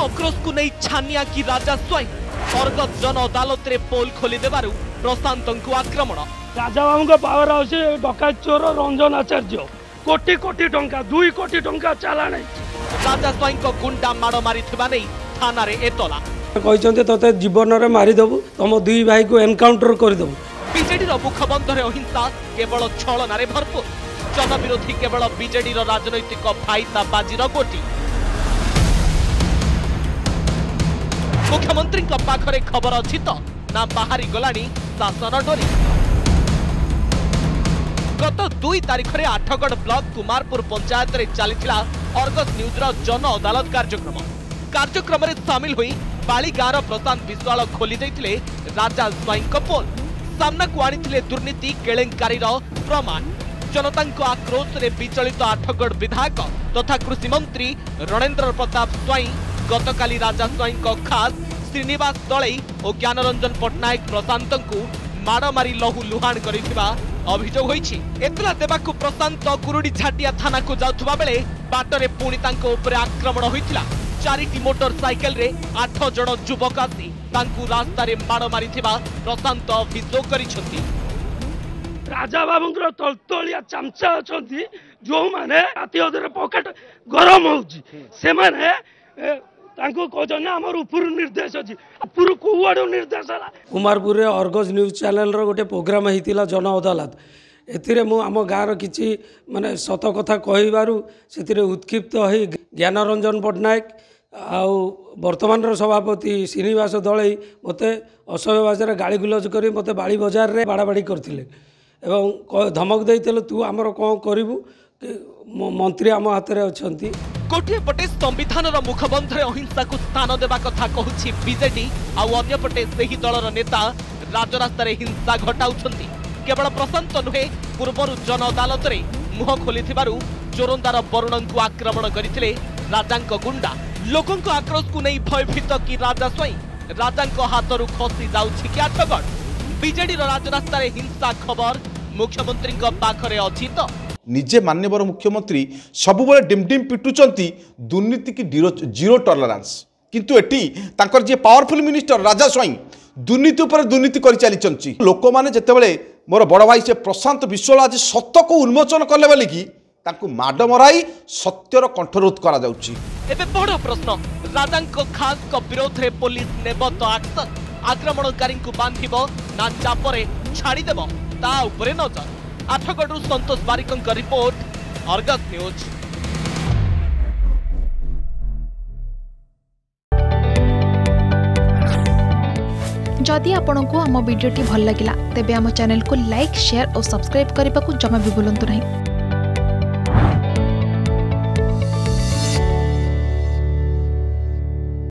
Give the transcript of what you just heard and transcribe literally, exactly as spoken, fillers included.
आक्रोश को नहीं छानिया कि राजा स्वयं अर्गस जन अदालत रे पोल खोलीदेव प्रशांत को आक्रमण। राजा बाबू पावर हाउस डकायत चोर रंजन आचार्य कोटी कोटी टंका दुई कोटी टंका चालाण। राजा स्वयं गुंडा माड़ मारी थाना रे एतला कहते तोते जीवन रे मारी देबु तुम दुई भाई को एनकाउंटर कर देबु। बीजेडी रो मुखबंध रे अहिंसा केवल छलना रे भरपूर जन विरोधी केवल बीजेडी रो राजनैतिक फायदा बाजी रो गोटी। मुख्यमंत्री का पाखरे खबर अछि त ना बाहरी गलाणी शासन डोरी। गत दुई तारीख रे आठगढ़ ब्लॉक कुमारपुर पंचायत रे चलीथिला अर्गस न्यूज रो जन अदालत कार्यक्रम। कार्यक्रम रे शामिल हुई बालिगार प्रशांत विश्वाल खोली देथिले राजा स्वाई कपोल सामना को आनिथिले दुर्नीति केलेंकारी रो प्रमाण। जनता को आक्रोश रे विचलित आठगढ़ विधायक तथा कृषि मंत्री रणेंद्र प्रताप स्वाई गतकाली राजा स्वाई को खास श्रीनिवास दलई और ज्ञानरंजन पट्टनायक प्रशांत को माड़ मारी लहू लुहाण करिथिबा अभियोग एतला देवाकू प्रशांत कुरुड़ी झाटिया थाना को जाउथुबा बेले बाटरे पुणी तांको उपरे आक्रमण होइतिला। चारिटी मोटर साइकल रे आठ जण युवक आसी तांकू रास्तारे माड़ मारिथिबा प्रशांत अभियोग करिसथि। राजा बाबूंकर तलतलिया चमचा अछथि जो माने राति अधरे पॉकेट गरम होउची से माने तांको कोजन हमर उपुर निर्देश अछि पुरु कुवाडो निर्देश आला। कुमारपुर रे अर्गस न्यूज चैनल रो गोटे प्रोग्राम हेतिला जन अदालत एतिरे मु हम गार किछि माने सत कथा कहिबारु सेतिरे उत्किप्त होई ज्ञानरंजन पट्टनायक आउ वर्तमान रो सभापति श्रीनिवास दलई मते असभ्य भाषा गाली गुलज करी मते बाड़ी बाजार रे बाड़ाबाड़ी करथिले एवं धमक दैतले तू हमर कोन करिवु मंत्री आम हाथ में अच्छी। गोटे पटे संविधान मुखबंध में अहिंसा को स्थान देवा कथा कहूँ बीजेडी आउपटे से ही दलर नेता राजरास्तार हिंसा घटाऊ केवल प्रशांत नुहे पूर्वर जन अदालत रे मुह खोली चोरंदार वरुण को आक्रमण करते राजा गुंडा। लोकों आक्रोश को नहीं भयभीत कि राजा स्वयं राजा हाथरू खसी जाटगढ़। बीजेडी राजरास्तार हिंसा खबर मुख्यमंत्री पाखे अच्छी तो निजे मान्यवर मुख्यमंत्री सबुबले डिमडिम पिटुचंती दुर्नीति की जीरो टॉलरेंस किंतु एटी तांकर जे पावरफुल मिनिस्टर राजा स्वाई दुर्नीति उपर दुर्नीति करि चली चंची। लोक माने जेतेबेले मोर बड़ भाई से प्रशांत विश्वाल आज सत्य को उन्मोचन करले बोली कि तांकु माड मराई सत्यर कंठरोध करा जाउची। एबे बड़ प्रश्न राजा को खास को विरोध रे पुलिस नेबो तो एक्शन आक्रमणकारी को बांधिबो ना चापरे छाड़ी देबो ता उपरे नजर। आठगढ़ संतोष बारिकन का रिपोर्ट अर्गस न्यूज। जदि आपण को आम वीडियो भल लगा तेब आम चैनल को लाइक शेयर और सब्सक्राइब करने को जमा भी बुलां नहीं।